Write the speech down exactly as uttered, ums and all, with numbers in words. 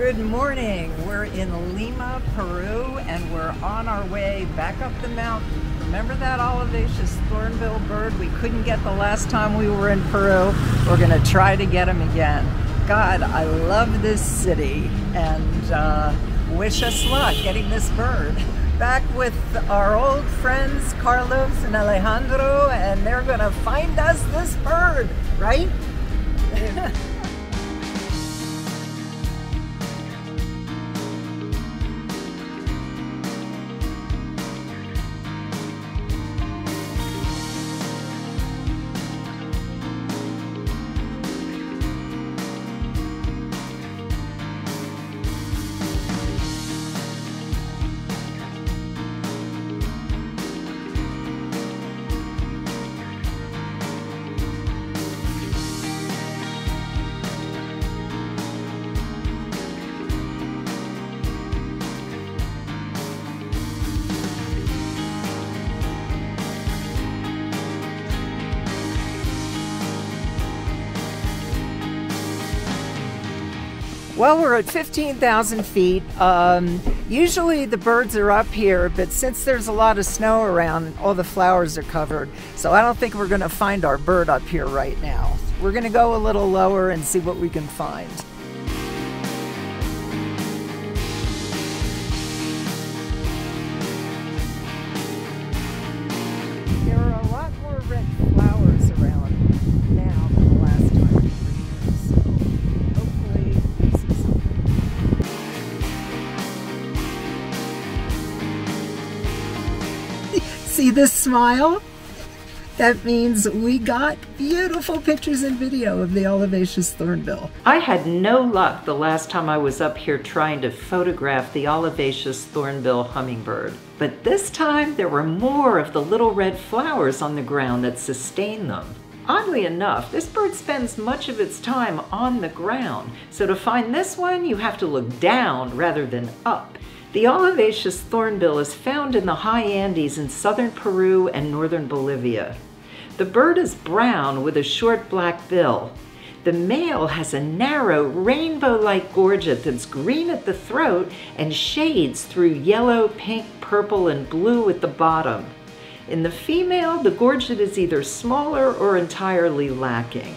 Good morning. We're in Lima, Peru, and we're on our way back up the mountain. Remember that olivaceous thornbill bird we couldn't get the last time we were in Peru? We're going to try to get him again. God, I love this city, and uh, wish us luck getting this bird. Back with our old friends Carlos and Alejandro, and they're going to find us this bird, right? Yeah. Well, we're at fifteen thousand feet. Um, usually the birds are up here, but since there's a lot of snow around, all the flowers are covered. So I don't think we're gonna find our bird up here right now. We're gonna go a little lower and see what we can find. There are a lot more red flowers around now than the last time. See this smile? That means we got beautiful pictures and video of the olivaceous thornbill. I had no luck the last time I was up here trying to photograph the olivaceous thornbill hummingbird. But this time there were more of the little red flowers on the ground that sustain them. Oddly enough, this bird spends much of its time on the ground. So to find this one, you have to look down rather than up. The olivaceous thornbill is found in the high Andes in southern Peru and northern Bolivia. The bird is brown with a short black bill. The male has a narrow rainbow-like gorget that's green at the throat and shades through yellow, pink, purple, and blue at the bottom. In the female, the gorget is either smaller or entirely lacking.